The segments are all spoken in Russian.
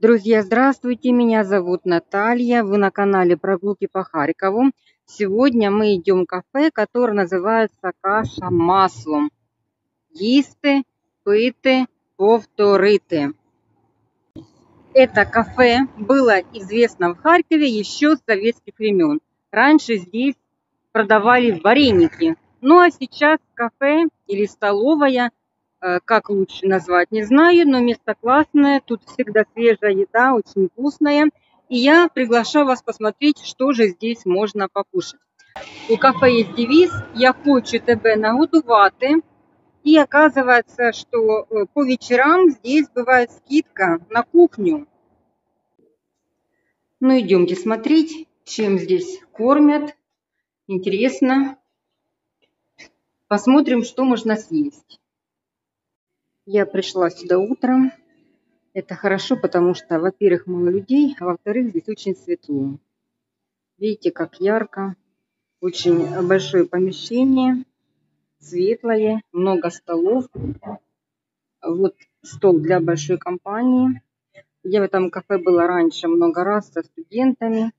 Друзья, здравствуйте, меня зовут Наталья, вы на канале Прогулки по Харькову. Сегодня мы идем в кафе, которое называется Каша маслом. Їсти, пити, повторити. Это кафе было известно в Харькове еще с советских времен. Раньше здесь продавали вареники. Ну а сейчас кафе или столовая, как лучше назвать, не знаю, но место классное, тут всегда свежая еда, очень вкусная. И я приглашаю вас посмотреть, что же здесь можно покушать. У кафе есть девиз «Я хочу тебе нагодувати». И оказывается, что по вечерам здесь бывает скидка на кухню. Ну, идемте смотреть, чем здесь кормят. Интересно. Посмотрим, что можно съесть. Я пришла сюда утром. Это хорошо, потому что, во-первых, мало людей, а во-вторых, здесь очень светло. Видите, как ярко. Очень большое помещение, светлое, много столов. Вот стол для большой компании. Я в этом кафе была раньше много раз со студентами.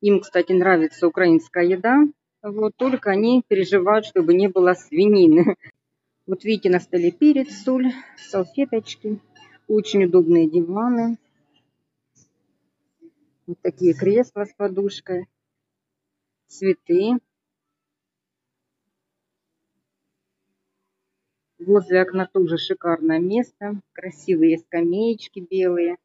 Им, кстати, нравится украинская еда. Вот только они переживают, чтобы не было свинины. Вот видите, на столе перец, соль, салфеточки. Очень удобные диваны. Вот такие кресла с подушкой. Цветы. Возле окна тоже шикарное место. Красивые скамеечки белые.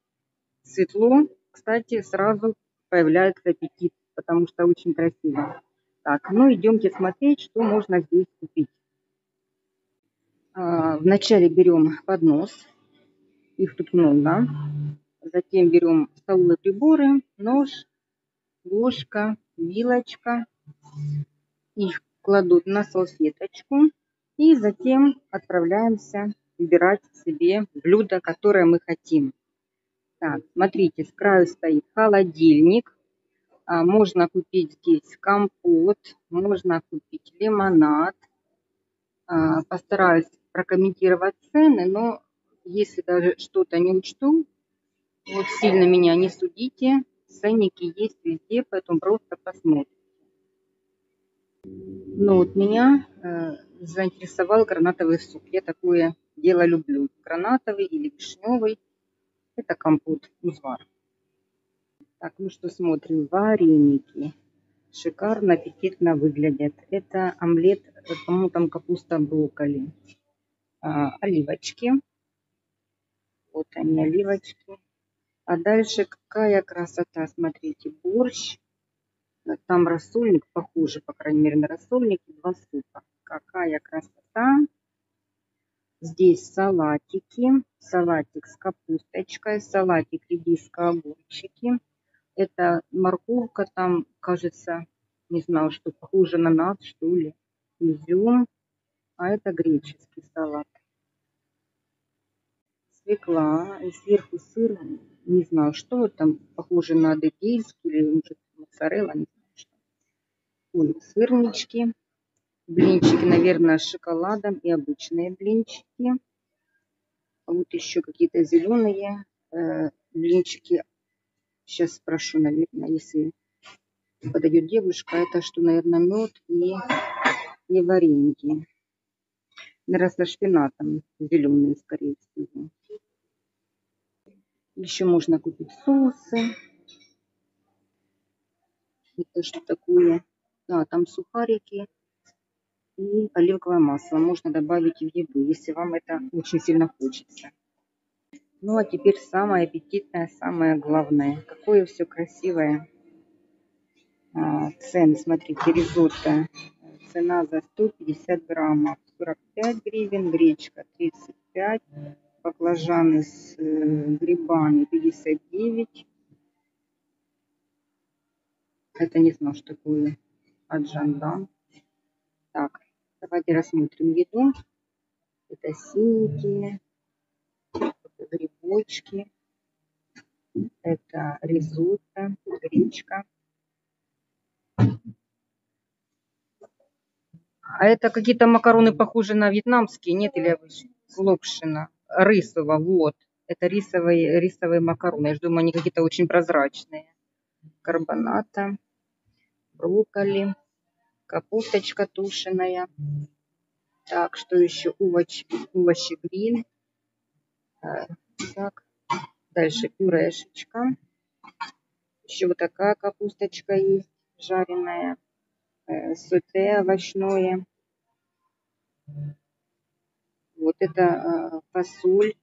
Светло, кстати, сразу появляется аппетит, потому что очень красиво. Так, ну идемте смотреть, что можно здесь купить. Вначале берем поднос, их тут много, затем берем столовые приборы, нож, ложка, вилочка, их кладут на салфеточку и затем отправляемся выбирать себе блюдо, которое мы хотим. Так, смотрите, с краю стоит холодильник, можно купить здесь компот, можно купить лимонад, постараюсь прокомментировать цены, но если даже что-то не учту, вот сильно меня не судите, ценники есть везде, поэтому просто посмотрите. Ну вот меня заинтересовал гранатовый суп, я такое дело люблю, гранатовый или вишневый, это компот, узвар. Так, ну что смотрим, вареники. Шикарно, аппетитно выглядят. Это омлет, по-моему, там капуста, брокколи. Оливочки. Вот они, оливочки. А дальше какая красота, смотрите, борщ. Там рассольник, похоже, по крайней мере, на рассольник. И два супа. Какая красота. Здесь салатики. Салатик с капусточкой, салатик редиска-огурчики. Это морковка, там, кажется, не знаю, что похоже на нас, что ли, изюм. А это греческий салат. Свекла, и сверху сыр, не знаю, что там, похоже на адыгейский или может, моцарелла, не знаю, что. Ой, сырнички, блинчики, наверное, с шоколадом и обычные блинчики. Вот еще какие-то зеленые блинчики. Сейчас спрошу, наверное, если подойдет девушка, это что, наверное, мед и вареньки. Наверное, со шпинатом, зеленые, скорее всего. Еще можно купить соусы. Это что такое? Да, там сухарики и оливковое масло. Можно добавить в еду, если вам это очень сильно хочется. Ну а теперь самое аппетитное, самое главное. Какое все красивое. Цены, смотрите, ризотто. Цена за 150 граммов. 45 гривен, гречка 35, баклажаны с грибами 59. Это не знаю, что такое. Аджандан. Так, давайте рассмотрим еду. Это синенькие. Грибочки, это ризотто, гречка. А это какие-то макароны, похожие на вьетнамские, нет, или локшина, рисово, вот, Это рисовые макароны. Я думаю, они какие-то очень прозрачные. Карбоната, брокколи, капусточка тушеная. Так, что еще? Овощи гриль. Так, дальше пюрешечка. Еще вот такая капусточка есть, жареная. Соте овощное. Вот это фасоль,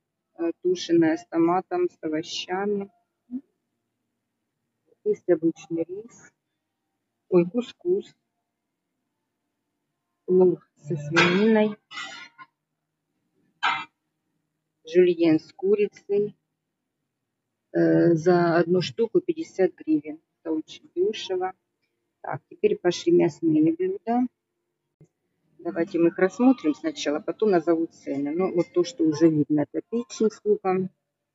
тушеная с томатом, с овощами. Есть обычный рис. Ой, кускус. Лук со свининой. Жульен с курицей. За одну штуку 50 гривен. Это очень дешево. Так, теперь пошли мясные блюда. Давайте мы их рассмотрим сначала, потом назову цены. Ну, вот то, что уже видно, это печень с луком.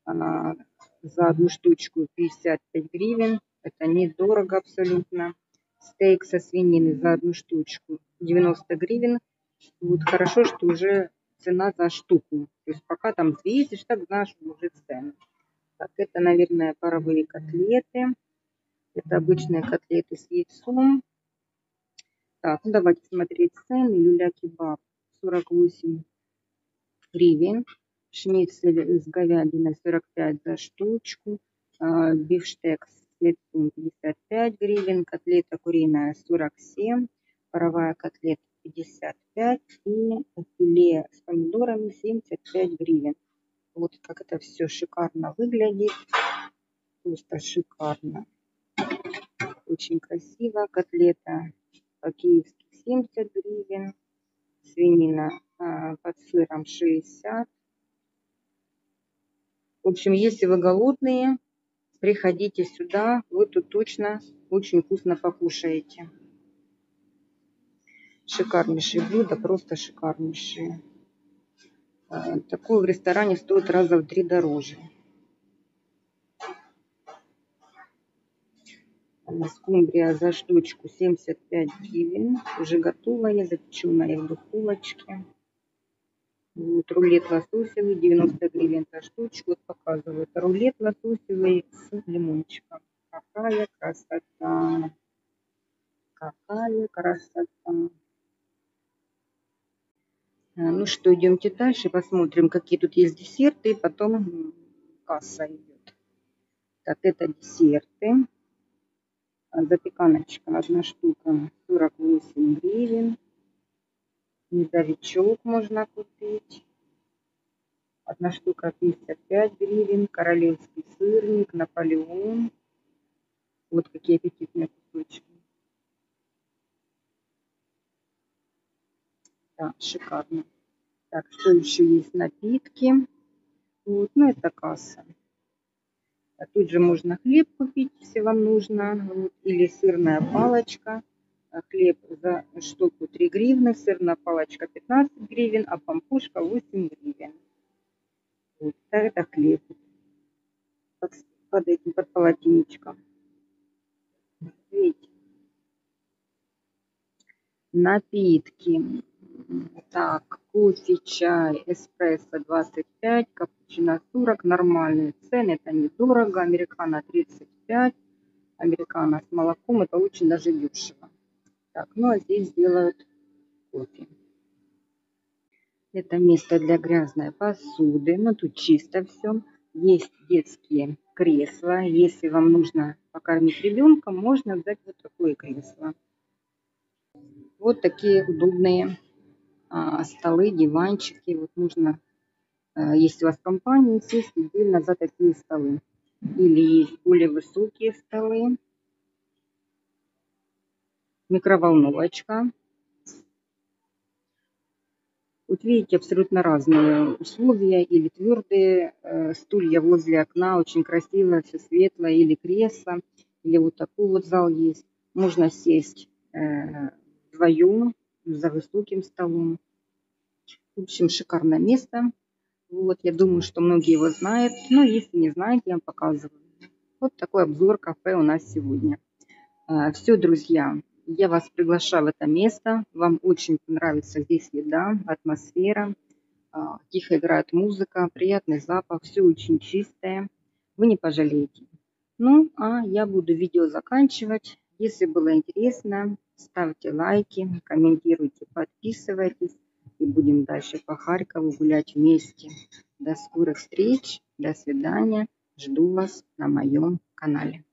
Она за одну штучку 55 гривен. Это недорого абсолютно. Стейк со свинины за одну штучку 90 гривен. Вот хорошо, что уже цена за штуку. То есть пока там взвесишь, так знаешь уже цену. Так, это, наверное, паровые котлеты. Это обычные котлеты с яйцом. Так, ну давайте смотреть цены. Люля-кебаб 48 гривен. Шницель с говядиной 45 за штучку. Бифштекс с яйцом 55 гривен. Котлета куриная 47. Паровая котлета 55. И филе с помидорами 75 гривен. Вот как это все шикарно выглядит. Просто шикарно. Очень красиво. Котлета по-киевски 70 гривен. Свинина под сыром 60. В общем, если вы голодные, приходите сюда. Вы тут точно очень вкусно покушаете. Шикарнейшие блюда, просто шикарнейшие. Такое в ресторане стоит раза в 3 дороже. Скумбрия за штучку 75 гривен. Уже готовая, запеченная в духовочке. Вот, рулет лососевый 90 гривен за штучку. Вот показывают рулет лососевый с лимончиком. Какая красота! Какая красота! Ну что, идемте дальше, посмотрим, какие тут есть десерты. И потом касса идет. Так, это десерты. Запеканочка одна штука 48 гривен. Медовичок можно купить. Одна штука 55 гривен. Королевский сырник, Наполеон. Вот какие аппетитные кусочки. Да, шикарно. Так, что еще есть? Напитки. Вот, ну это касса. А тут же можно хлеб купить, если вам нужно. Вот, или сырная палочка. Хлеб за штуку 3 гривны, сырная палочка 15 гривен, а пампушка 8 гривен. Вот, это хлеб под этим, под полотенечком. Видите? Напитки. Так, кофе, чай, эспрессо 25, капучино 40, нормальные цены, это недорого, американо 35, американо с молоком, это очень даже дешево. Так, ну а здесь делают кофе. Это место для грязной посуды, но тут чисто все. Есть детские кресла, если вам нужно покормить ребенка, можно взять вот такое кресло. Вот такие удобные столы, диванчики. Вот можно, если у вас компания, сесть отдельно за такие столы. Или есть более высокие столы. Микроволновочка. Вот видите, абсолютно разные условия. Или твердые стулья возле окна, очень красиво, все светлое. Или кресло. Или вот такой вот зал есть. Можно сесть вдвоем за высоким столом. В общем, шикарное место. Вот, я думаю, что многие его знают. Но если не знаете, я вам показываю. Вот такой обзор кафе у нас сегодня. Все, друзья, я вас приглашаю в это место. Вам очень понравится здесь еда, атмосфера. тихо играет музыка, приятный запах, все очень чистое. Вы не пожалеете. Ну, а я буду видео заканчивать. Если было интересно, ставьте лайки, комментируйте, подписывайтесь. И будем дальше по Харькову гулять вместе. До скорых встреч, до свидания. Жду вас на моем канале.